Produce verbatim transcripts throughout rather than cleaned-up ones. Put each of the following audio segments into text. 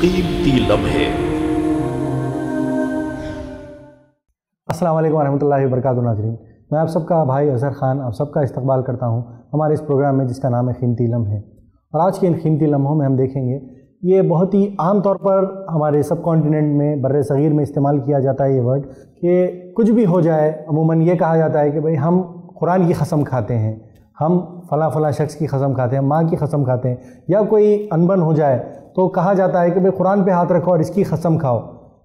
कीमती लम्हे। अस्सलाम वालेकुम रहमतुल्लाहि व बरकातहू नाज़रीन, मैं आप सबका भाई अज़हर ख़ान आप सबका इस्तकबाल करता हूं हमारे इस प्रोग्राम में जिसका नाम है कीमती लम्हे। और आज के इन कीमती लम्हों में हम देखेंगे, ये बहुत ही आम तौर पर हमारे सब कॉन्टीनेंट में बर्रे सग़ीर में इस्तेमाल किया जाता है ये वर्ड, कि कुछ भी हो जाए अमूमन ये कहा जाता है कि भाई हम कुरान की कसम खाते हैं, हम फ़ला फ़ला शख्स की कसम खाते हैं, माँ की कसम खाते हैं, या कोई अनबन हो जाए तो कहा जाता है कि भाई कुरान पे हाथ रखो और इसकी कसम खाओ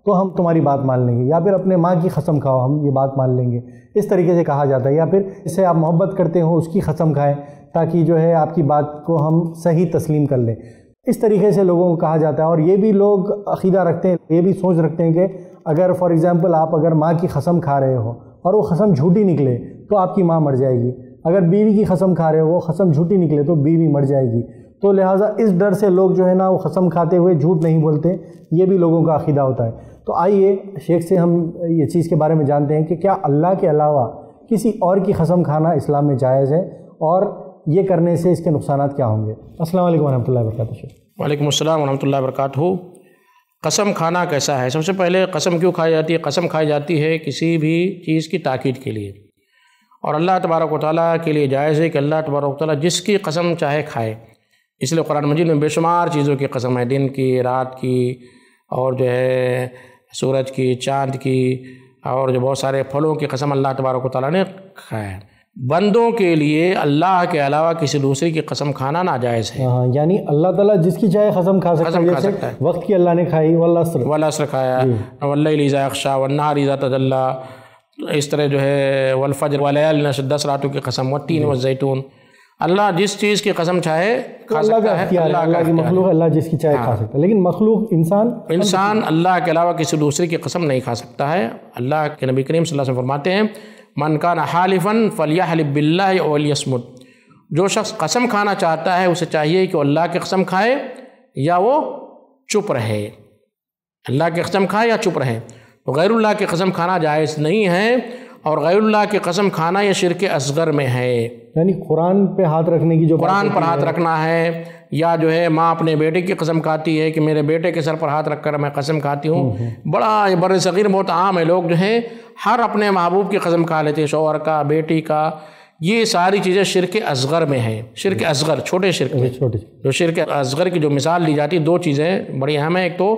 तो हम तुम्हारी बात मान लेंगे, या फिर अपने माँ की कसम खाओ हम ये बात मान लेंगे, इस तरीके से कहा जाता है। या फिर इससे आप मोहब्बत करते हो उसकी कसम खाएं ताकि जो है आपकी बात को हम सही तस्लीम कर लें, इस तरीके से लोगों को कहा जाता है। और ये भी लोग अक़ीदा रखते हैं, ये भी सोच रखते हैं कि अगर फॉर एग्ज़ाम्पल आप अगर माँ की कसम खा रहे हो और वो कसम झूठी निकले तो आपकी माँ मर जाएगी, अगर बीवी की कसम खा रहे हो वो कसम झूठी निकले तो बीवी मर जाएगी, तो लिहाजा इस डर से लोग जो है ना वो कसम खाते हुए झूठ नहीं बोलते, ये भी लोगों का अक़ीदा होता है। तो आइए शेख से हम ये चीज़ के बारे में जानते हैं कि क्या अल्लाह के अलावा किसी और की कसम खाना इस्लाम में जायज़ है और ये करने से इसके नुकसान क्या होंगे। अस्सलाम वालेकुम रहमतुल्लाहि व बरकातहू। वालेकुम अस्सलाम रहमतुल्लाहि व बरकातहू। कसम खाना कैसा है? सबसे पहले कसम क्यों खाई जाती है? कसम खाई जाती है किसी भी चीज़ की ताक़ीद के लिए, और अल्लाह तबारक व तआला के लिए जायज़ है कि अल्लाह तबारक व तआला जिसकी कसम चाहे खाए। इसलिए कुरान मजीद में बेशुमार चीज़ों की कसम है, दिन की, रात की, और जो है सूरज की, चाँद की, और जो बहुत सारे फलों की कसम अल्लाह तबारक व तआला ने खाया है। बंदों के लिए अल्लाह के अलावा किसी दूसरे की कसम खाना नाजायज़ है। हाँ, यानी अल्लाह ताला जिसकी चाहे कसम खा सकता है। कसम खा सकता है। वक्त की अल्लाह ने खाई वल्अस्र, वल्अस्र खाया, वल्लैलि इज़ा अग़शा वन्नहारि इज़ा तजल्ला, इस तरह जो है वल्फज्र वलैलिन अश्र, दस रातों की कसम, वत्तीन वज़ैतून। अल्लाह जिस चीज़ की कसम चाहे खा सकता है, अल्लाह की मखलूक अल्लाह जिसकी चाहे खा सकता है, लेकिन मखलूक इंसान इंसान अल्लाह के अलावा किसी दूसरे की कसम नहीं खा सकता है। अल्लाह के नबी करीम सल्लल्लाहु अलैहि वसल्लम फरमाते हैं, मन काना हालिफन फलियहलिफ बिल्लाहि अव लियस्मुत, जो शख्स कसम खाना चाहता है उसे चाहिए कि अल्लाह की कसम खाए या वो चुप रहे, अल्लाह की कसम खाए या चुप रहे। तो गैरुल्लाह की कसम खाना जायज़ नहीं है, और गैरुल्लाह की कसम खाना ये शिरक असगर में है। यानी कुरान पे हाथ रखने की, जो कुरान पर हाथ रखना है, या जो है माँ अपने बेटे की कसम खाती है कि मेरे बेटे के सर पर हाथ रखकर मैं कसम खाती हूँ, बड़ा ये बड़े सग़ीर बहुत आम है। लोग जो हैं हर अपने महबूब की कसम खा लेते हैं, शौहर का, बेटी का, ये सारी चीज़ें शिरक असगर में है। शिरक असगर, छोटे शिरक में, छोटे जो शिरक असगर की जो मिसाल ली जाती है, दो चीज़ें बड़ी अहम है, एक तो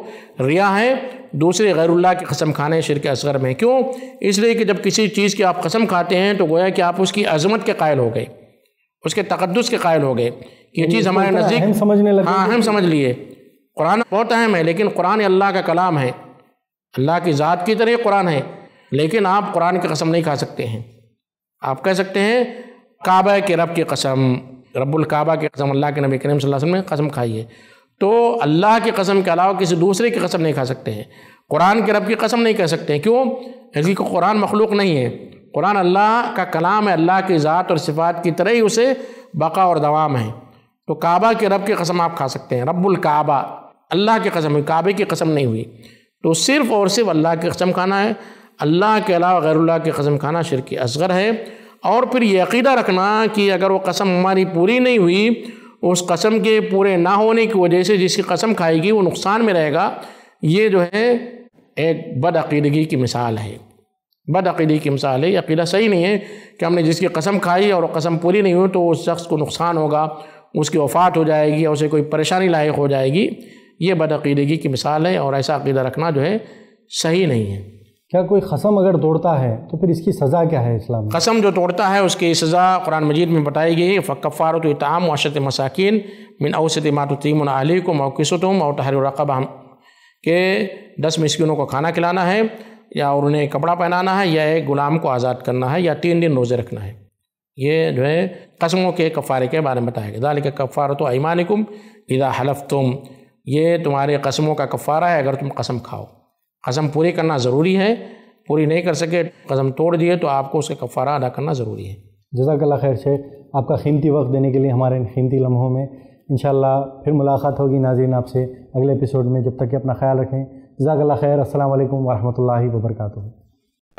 रिया है, दूसरे गैरुल्लाह की कसम खाने शिरक असगर में। क्यों? इसलिए कि जब किसी चीज़ की आप कसम खाते हैं तो गोया कि आप उसकी अज़मत के कायल हो गए, उसके तक़द्दुस के कायल हो गए, कि ये चीज़ हमारे नज़दीक समझने लगे। हाँ, हम समझ लिए। कुरान बहुत अहम है, लेकिन कुरान अल्लाह का कलाम है, अल्लाह की ज़ात की तरह कुरान है, लेकिन आप कुरान की कसम नहीं खा सकते हैं। आप कह सकते हैं काबा के रब की कसम, रब्बुल काबा की कसम अल्लाह के नबी करीम सल्लल्लाहु अलैहि वसल्लम ने कसम खाई है, तो अल्लाह की कसम के अलावा किसी दूसरे की कसम नहीं खा सकते हैं। कुरान के रब की कसम नहीं कह सकते हैं। क्यों? इसलिए कुरान मखलूक नहीं है, कुरान अल्लाह का कलाम है, अल्लाह की ज़ात और सिफ़ात की तरह ही उसे बका और दवाम है। तो काबा के रब की कसम आप खा सकते हैं, रब्बुल काबा अल्लाह की कसम हुई, काबे की कसम नहीं हुई। तो सिर्फ़ और सिर्फ अल्लाह की कसम खाना है, अल्लाह के अलावा गैरुल्लाह की कसम खाना शिरक असगर है। और फिर ये अक़ीदा रखना कि अगर वो कसम हमारी पूरी नहीं हुई, उस कसम के पूरे ना होने की वजह से जिसकी कसम खाएगी वो नुकसान में रहेगा, ये जो है एक बदअक़ीदगी की मिसाल है, बदअक़ीदगी की मिसाल है। ये अक़ीदा सही नहीं है कि हमने जिसकी कसम खाई और वो कसम पूरी नहीं हुई तो उस शख्स को नुकसान होगा, उसकी वफ़ात हो जाएगी या उसे कोई परेशानी लायक हो जाएगी, ये बदअक़ीदगी की मिसाल है, और ऐसा अक़ीदा रखना जो है सही नहीं है। क्या कोई कसम अगर तोड़ता है तो फिर इसकी सज़ा क्या है इस्लाम में? कसम जो तोड़ता है उसकी सज़ा कुरान मजीद में बताई गई है, फ़कफ़ारतु इताम अशरत मसाकिन मिन औसत मा तुतीमुन अहलीकुम औ किसवतुहुम औ तहरीर रक़बा, के दस मिस्किनों को खाना खिलाना है, या और उन्हें कपड़ा पहनाना है, या एक ग़ुलाम को आज़ाद करना है, या तीन दिन रोज़े रखना है। ये जो है कसमों के कफ़ारे के बारे में बताया गया। ज़ालिक कफ़ारतु अयमानिकुम इज़ा हलफ़्तुम, ये तुम्हारे कसमों का कफ़ारा है अगर तुम कसम खाओ। कसम पूरी करना ज़रूरी है, पूरी नहीं कर सके, कसम तोड़ दिए तो आपको उसका कफ़ारा अदा करना ज़रूरी है। जज़ाकल्लाह खैर शेख, आपका कीमती वक्त देने के लिए हमारे इन कीमती लम्हों में। इंशाअल्लाह फिर मुलाकात होगी नाज़रीन आपसे अगले एपिसोड में, जब तक कि अपना ख्याल रखें। जज़ाकल्लाह खैर, अस्सलाम वालेकुम वरहमतुल्लाहि वबरकातुहू।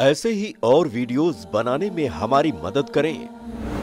ऐसे ही और वीडियोज़ बनाने में हमारी मदद करें।